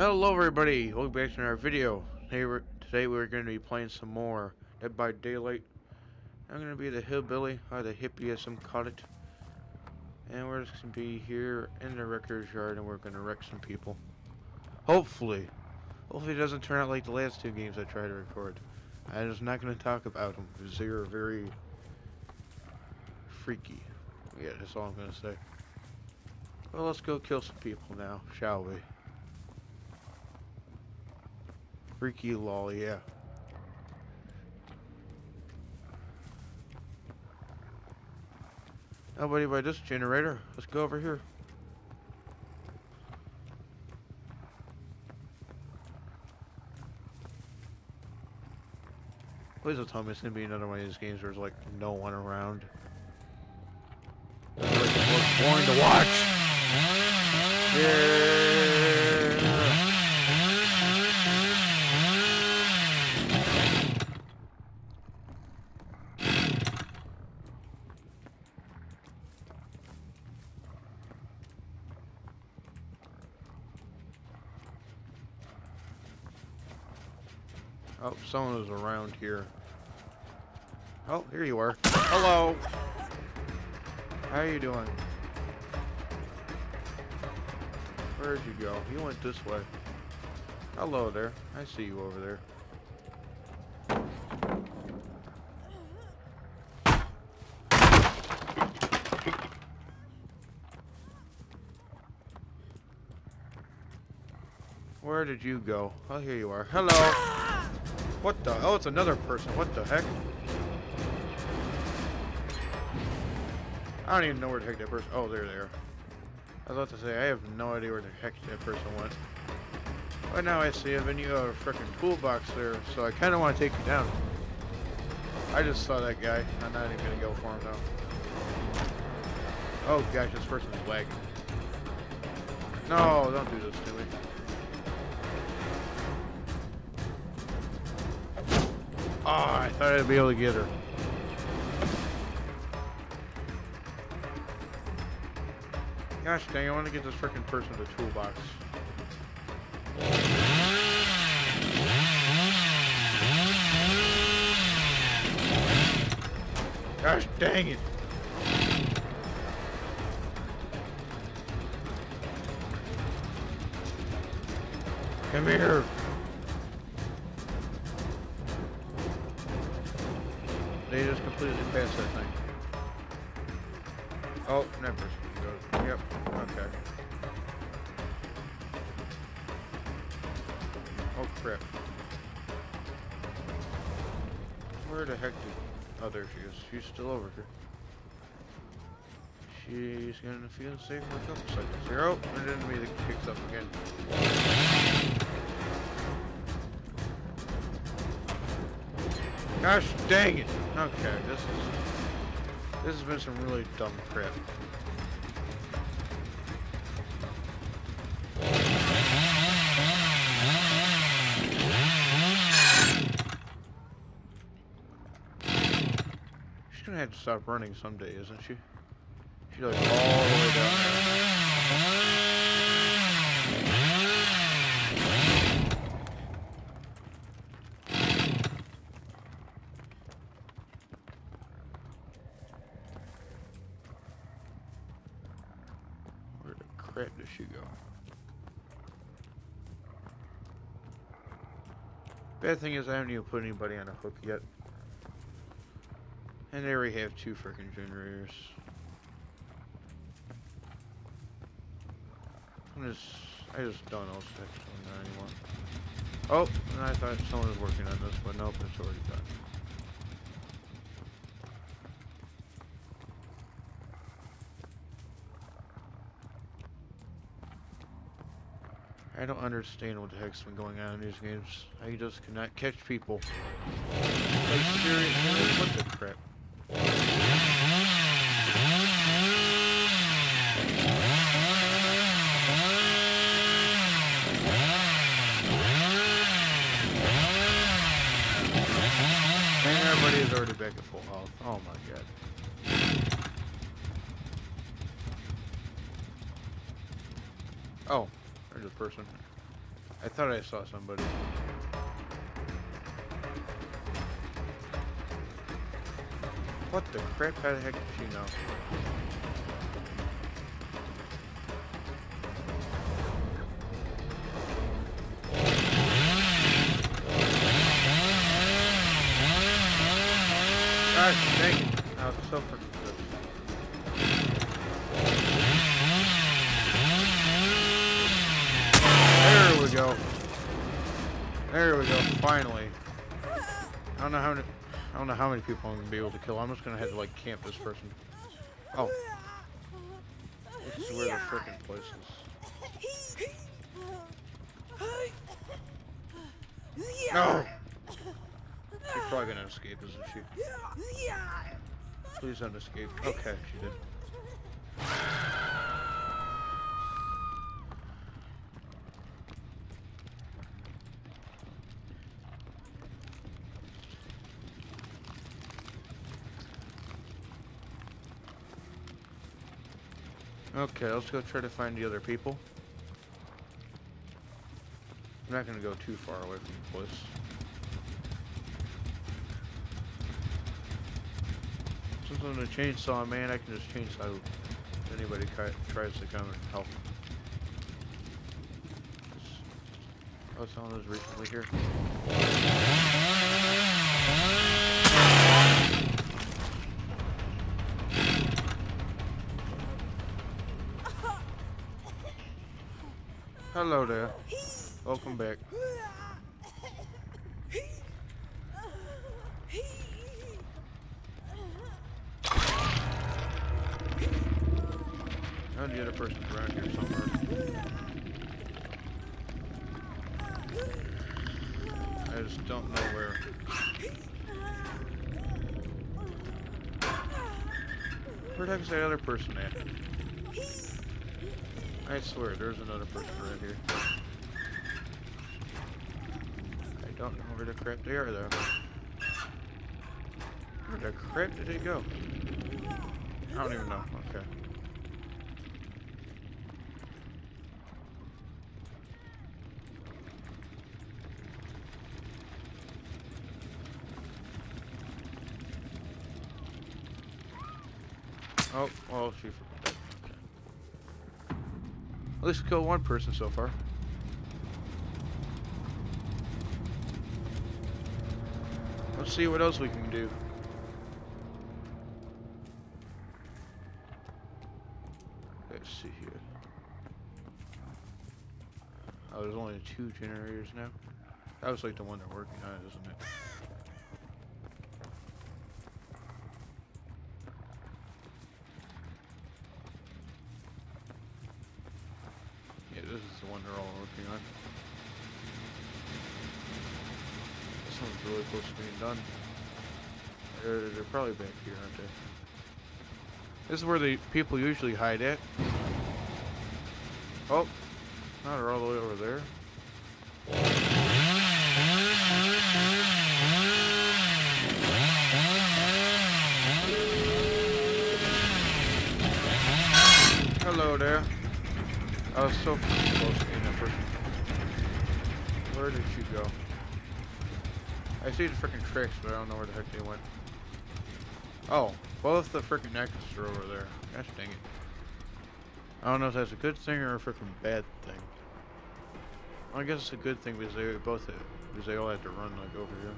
Hello everybody, welcome back to our video. Today we're going to be playing some more Dead by Daylight. I'm going to be the hillbilly, or the hippie as some call it. And we're just going to be here in the Wreckers Yard and we're going to wreck some people. Hopefully it doesn't turn out like the last two games I tried to record. I'm just not going to talk about them because they are very freaky. Yeah, that's all I'm going to say. Well, let's go kill some people now, shall we? Freaky lol, yeah. Nobody by this generator. Let's go over here. Please don't tell me it's gonna be another one of these games where there's like no one around. It's boring to watch. Yeah. Oh, someone was around here. Oh, here you are. Hello. How are you doing? Where'd you go? You went this way. Hello there. I see you over there. Where did you go? Oh, here you are. Hello. What the? Oh, it's another person. What the heck? I don't even know where the heck that person... Oh, there they are. I was about to say, I have no idea where the heck that person went. Right now I see him, and you have a freaking toolbox there, so I kind of want to take you down. I just saw that guy. I'm not even going to go for him now. Oh, gosh, this person's lagging. No, don't do this to me. Oh, I thought I'd be able to get her. Gosh dang, I want to get this frickin' person to the toolbox. Gosh dang it! Come here! They just completely passed that thing. Oh, never. Yep, okay. Oh, crap. Where the heck did... Oh, there she is. She's still over here. She's gonna feel safe for a couple seconds here. Oh, and then we kicks up again. Gosh dang it! Okay, this has been some really dumb crap. She's gonna have to stop running someday, isn't she? She's like all the way down there. Crap, does she go? Bad thing is I haven't even put anybody on a hook yet. And there we have two freaking generators. I just don't know what's actually going on anymore. Oh, and I thought someone was working on this, but nope, it's already done. I don't understand what the heck's been going on in these games. I just cannot catch people. Like, seriously, what the crap? And everybody is already back at full health. Oh my god. Oh. There's a person. I thought I saw somebody. What the crap? How the heck did she know? God dang it. I was so freaking good. There we go. There we go, finally. I don't know how many people I'm gonna be able to kill. I'm just gonna have to like camp this person. Oh. This is where the frickin' place is. No! She's probably gonna escape, isn't she? Please don't escape. Okay, she did. Okay, let's go try to find the other people. I'm not gonna go too far away from the place. Since I'm a chainsaw man, I can just chainsaw if anybody tries to come and help. Oh, someone was recently here. Hello there. Welcome back. Oh, the other person's around here somewhere. I just don't know where. Where the heck is that other person at? I swear, there's another person right here. I don't know where the crap they are, though. Where the crap did they go? I don't even know. Okay. Oh, well, she forgot. At least kill one person so far. Let's see what else we can do. Let's see here. Oh, there's only 2 generators now. That was like the one they're working on, isn't it? This is the one they're all working on. This one's really close to being done. They're probably back here, aren't they? This is where the people usually hide at. Oh, now they're all the way over there. Hello there. I was so close to getting that person. Where did she go? I see the freaking tricks, but I don't know where the heck they went. Oh, both the freaking axes are over there. Gosh dang it. I don't know if that's a good thing or a freaking bad thing. Well, I guess it's a good thing because they all had to run like over here.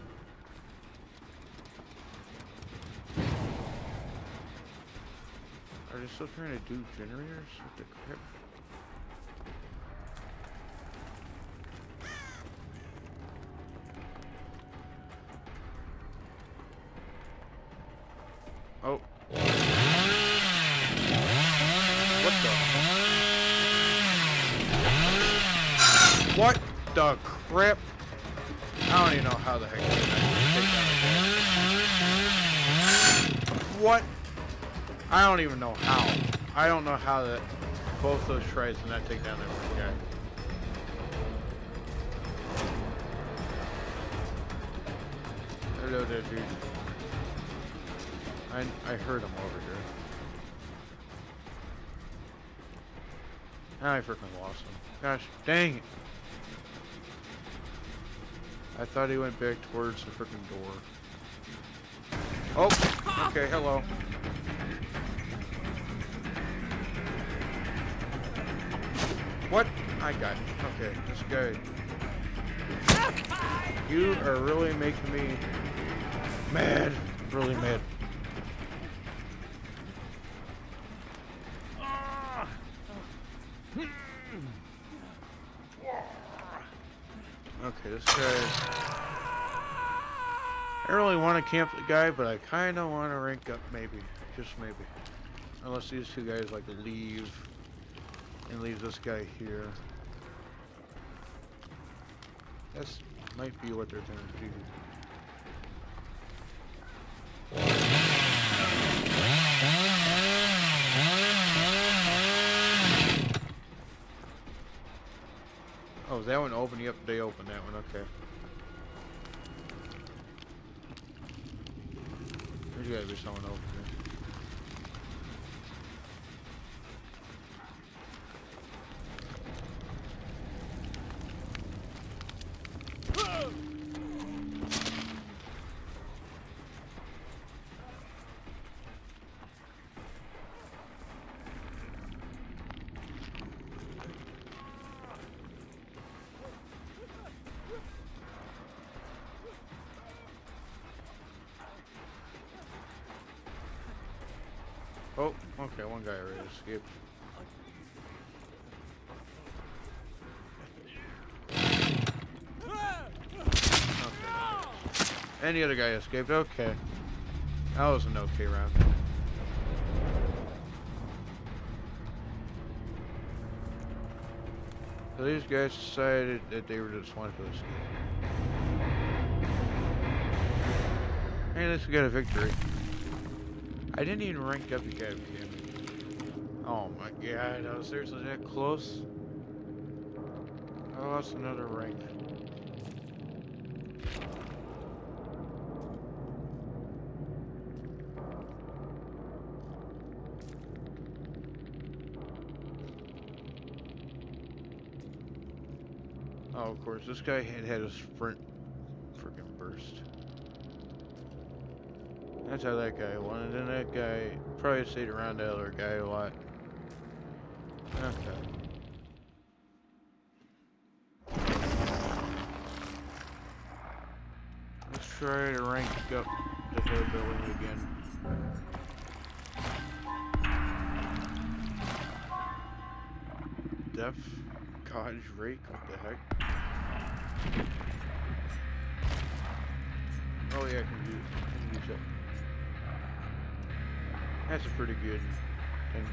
Are they still trying to do generators? What the crap? Oh. What the? What the crap? I don't even know how the heck I can take that again. What? I don't even know how. I don't know how that both those tries did not take down that one guy. Hello there, dude. I heard him over here. I freaking lost him. Gosh dang it. I thought he went back towards the frickin' door. Oh! Okay, hello. What? I got it. Okay, this guy. You are really making me mad. Really mad. Okay, this guy. I really want to camp the guy, but I kind of want to rank up, maybe. Just maybe. Unless these two guys, like, leave. And leave this guy here. That's might be what they're going to do. Oh, is that one open? Yep, they open that one. Okay. There's gotta be someone open there. Oh, okay, one guy already escaped. Okay. And the other guy escaped, okay. That was an okay round. So these guys decided that they were just wanted to escape. Hey, let's get a victory. I didn't even rank up the guy again. Oh my god, I was seriously that close? I lost another rank. Oh, of course, this guy had a sprint freaking burst. That's how that guy wanted, and that guy probably stayed around that other guy a lot. Okay. Let's try to rank up the Hillbilly again. Deaf, cottage rake, what the heck? Oh yeah, I can do that. That's a pretty good thing.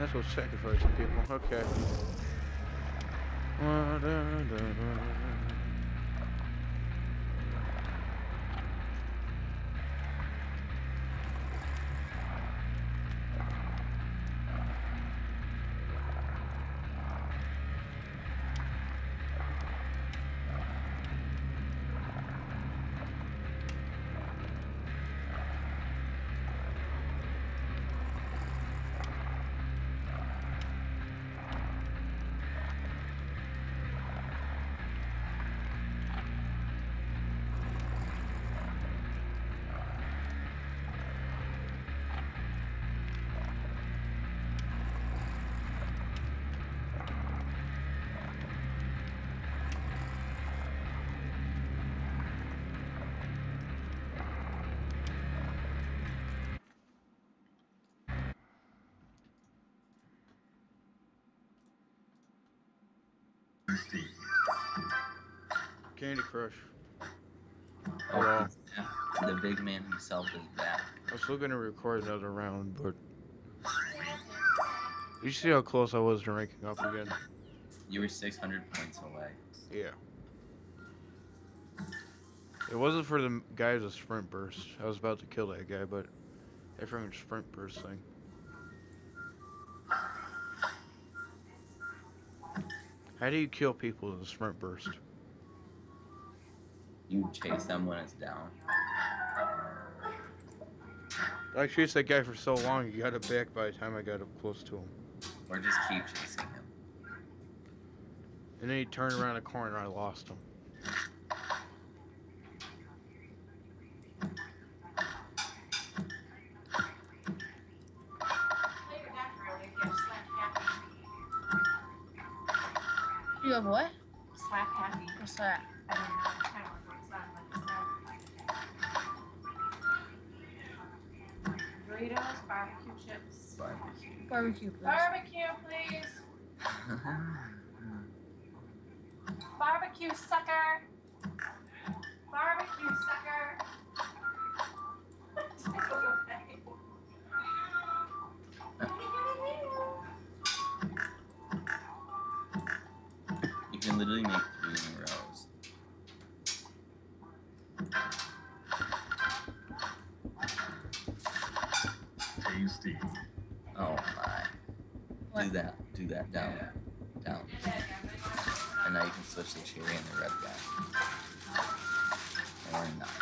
That's what's sacrificing people. Okay. Candy Crush. Hello. Yeah, the big man himself is back. I was still going to record another round, but... You see how close I was to ranking up again? You were 600 points away. Yeah. It wasn't for the guys with sprint burst. I was about to kill that guy, but... Everyone's sprint burst thing. How do you kill people with a sprint burst? you chase them when it's down. I chased that guy for so long, he got it back by the time I got up close to him. Or just keep chasing him. And then he turned around a corner and I lost him. You have what? Slap happy. What's that? I don't know. Burritos, barbecue chips. Barbecue, please. Barbecue, please. Barbecue, sucker. Barbecue, sucker. You can literally make 3 in a row. Oh my. What? Do that, down. And now you can switch the cherry and the red guy. Or not.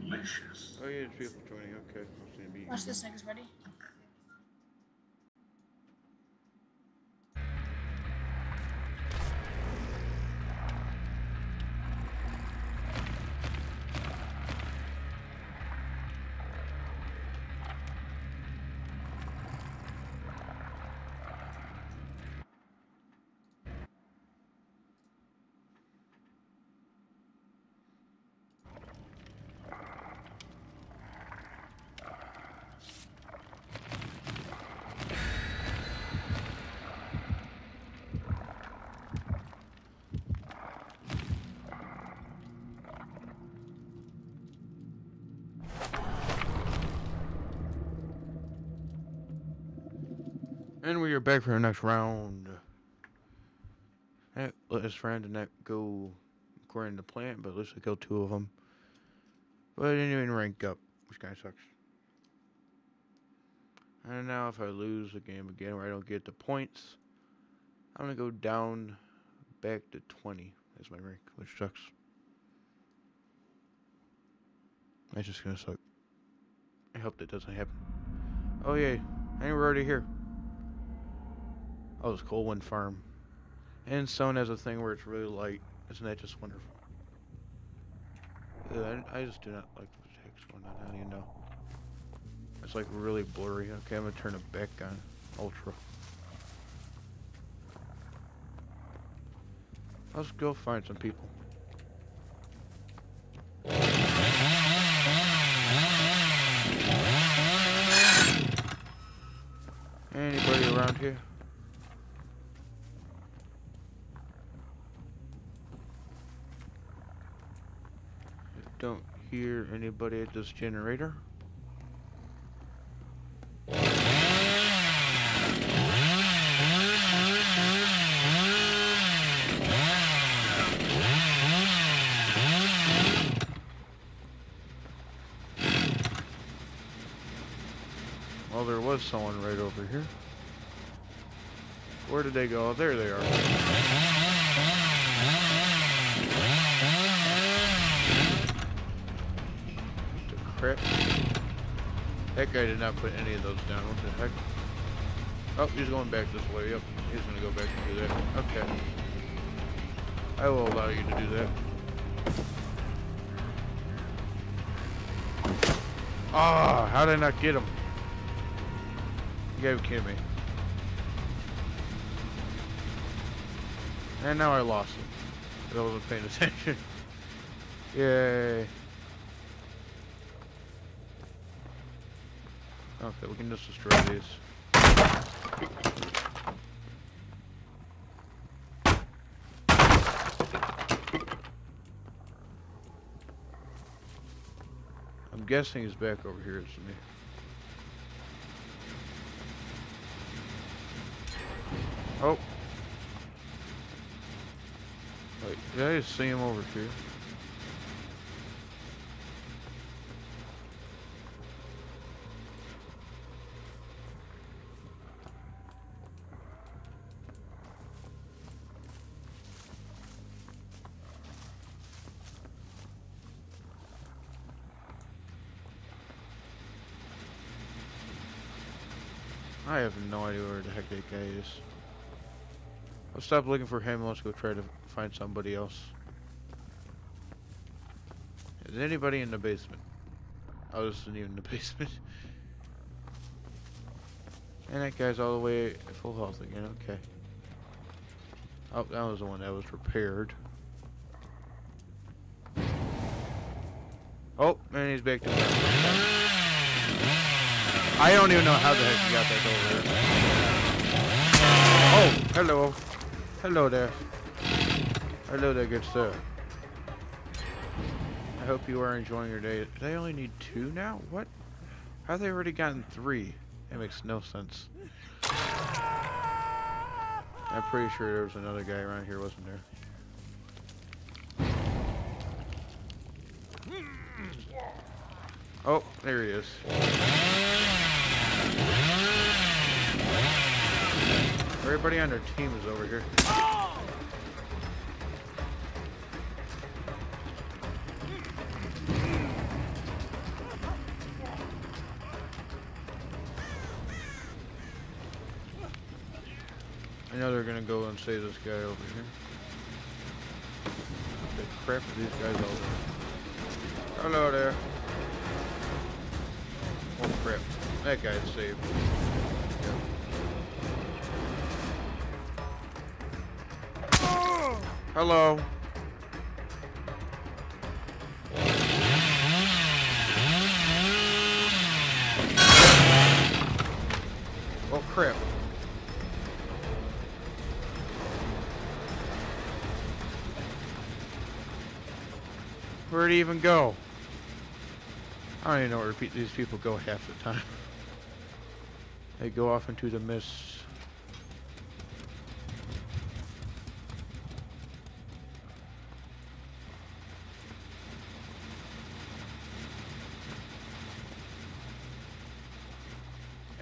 Delicious. Oh, yeah, people joining. Okay. Watch this, niggas ready? And we are back for the next round. That last round did not go according to plan, but let's go 2 of them. But I didn't even rank up, which kind of sucks. And now if I lose the game again where I don't get the points, I'm going to go down back to 20 as my rank, which sucks. That's just going to suck. I hope that doesn't happen. Oh, yay. And we're already here. Oh, it's cool, wind farm. And Stone has a thing where it's really light. Isn't that just wonderful? Yeah, I just do not like the text one. I don't even know. It's like really blurry. Okay, I'm gonna turn it back on ultra. Let's go find some people. Anybody around here? Don't hear anybody at this generator. Well, there was someone right over here. Where did they go? Oh, there they are. Crap. That guy did not put any of those down. What the heck? Oh, he's going back this way. Yep, he's going to go back and do that. Okay. I will allow you to do that. Ah, how did I not get him? You gotta be kidding me. And now I lost him. I wasn't paying attention. Yay. Okay, we can just destroy these. I'm guessing he's back over here, isn't he? Oh. Wait, did I just see him over here? I have no idea where the heck that guy is. I'll stop looking for him. Let's go try to find somebody else. Is anybody in the basement? Oh, this isn't even the basement. And that guy's all the way at full health again. Okay. Oh, that was the one that was repaired. Oh, and he's back to the... I don't even know how the heck you got that over there. Oh, hello. Hello there. Hello there, good sir. I hope you are enjoying your day. They only need 2 now? What? How have they already gotten 3? That makes no sense. I'm pretty sure there was another guy around here, wasn't there? Oh, there he is. Everybody on their team is over here. Oh! I know they're gonna go and save this guy over here. The crap are these guys over here? Hello there. Oh crap. That guy's saved. Hello. Oh crap. Where'd he even go? I don't even know where these people go half the time. They go off into the mist.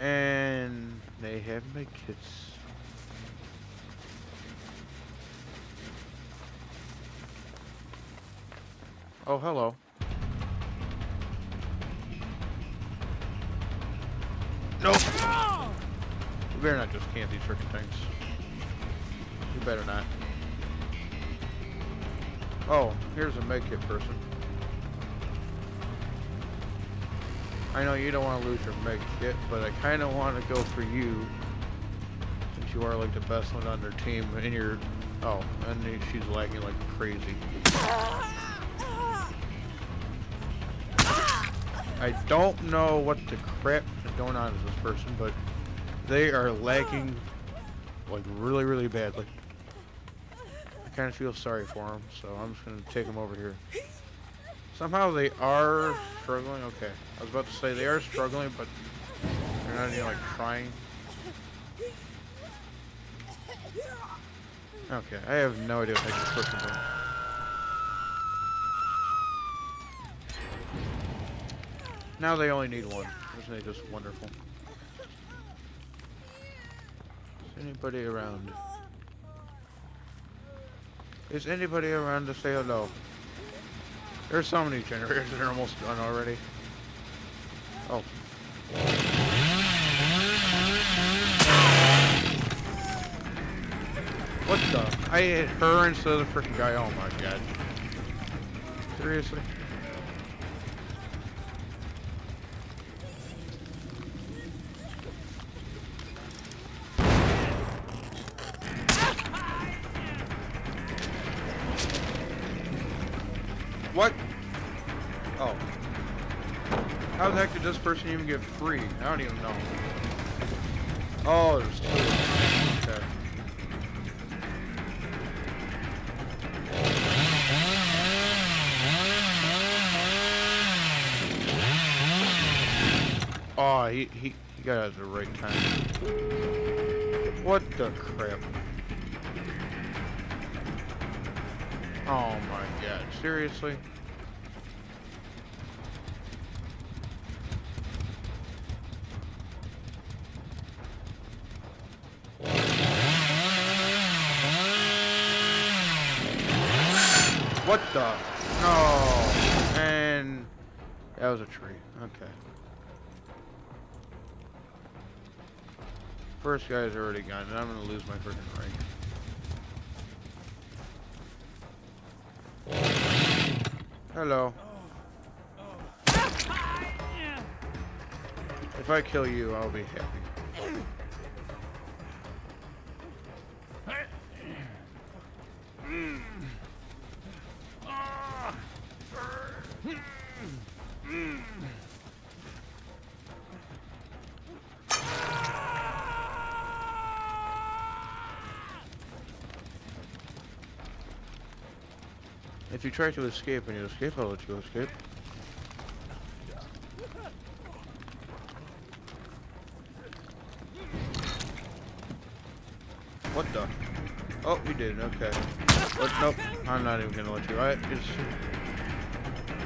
And they have my kits. Oh, hello. Nope. No! We better not just camp these freaking things. You better not. Oh, here's a med kit person. I know you don't want to lose your meg kit, but I kind of want to go for you, since you are like the best one on their team, and you're... Oh, and she's lagging like crazy. I don't know what the crap is going on with this person, but they are lagging like really, really badly. I kind of feel sorry for them, so I'm just going to take them over here. Somehow they are struggling. Okay, I was about to say they are struggling, but they're not even like trying. Okay, I have no idea what I can click on. Now they only need one. Isn't it just wonderful? Is anybody around? Is anybody around to say hello? There's so many generators that are almost done already. Oh. What the? I hit her instead of the freaking guy. Oh my god. Seriously? What? Oh. How the heck did this person even get free? I don't even know. Oh, there's 2 of them. Okay. Oh, he got out at the right time. What the crap? Oh my god, seriously? What the? Oh, and that was a tree. Okay. first guy's already gone, and I'm gonna lose my freaking rank. Hello. If I kill you, I'll be happy. If you try to escape and you escape, I'll let you escape. What the? Oh, we did. Okay. But nope, I'm not even gonna let you.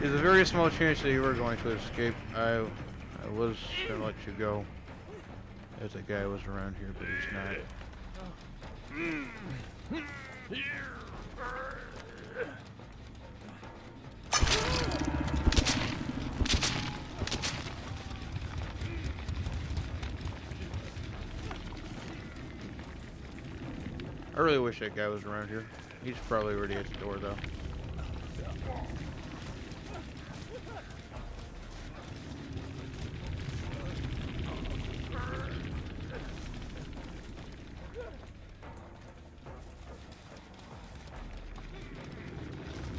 There's a very small chance that you were going to escape. I was gonna let you go. There's a guy was around here, but he's not. I really wish that guy was around here. He's probably already at the door, though.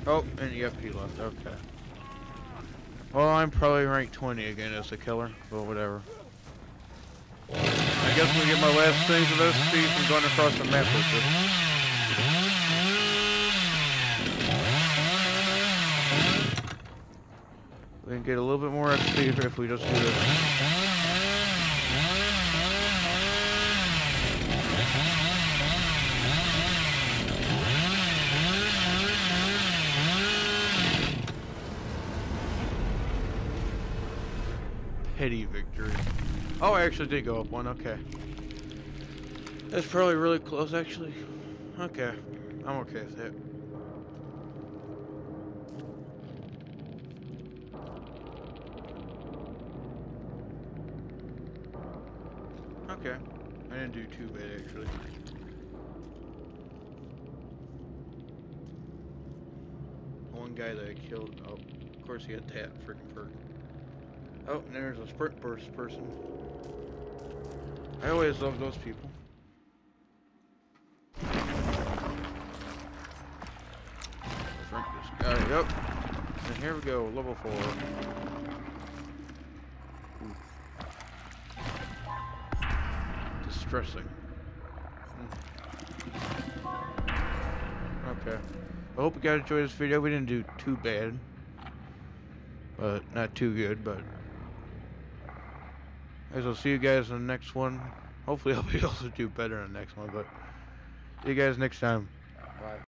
Oh, and yep, he left. Okay. Well, I'm probably rank 20 again as a killer, but whatever. I guess we get my last things of those feet from going across the map with this. We can get a little bit more XP if we just do this. Petty victory. Oh, I actually did go up one, okay. That's probably really close, actually. Okay, I'm okay with that. Okay, I didn't do too bad, actually. One guy that I killed, oh, of course he had that freaking perk. Oh, and there's a sprint burst person. I always love those people. Let's rank this guy up. And here we go, level 4. Ooh. Distressing. Okay. I hope you guys enjoyed this video. We didn't do too bad. But not too good, but as I'll see you guys in the next one. Hopefully I'll be able to do better in the next one, but see you guys next time. Bye.